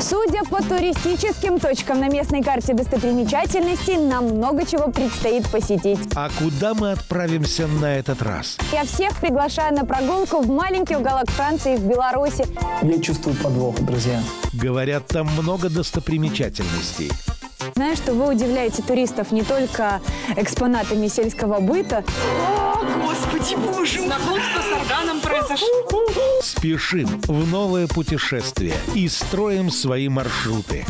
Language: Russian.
Судя по туристическим точкам на местной карте достопримечательностей, нам много чего предстоит посетить. А куда мы отправимся на этот раз? Я всех приглашаю на прогулку в маленький уголок Франции в Беларуси. Я чувствую подвох, друзья. Говорят, там много достопримечательностей. Знаю, что вы удивляете туристов не только экспонатами сельского быта. О, Господи Боже! Знакомство с органом произошло. Спешим в новое путешествие и строим свои маршруты.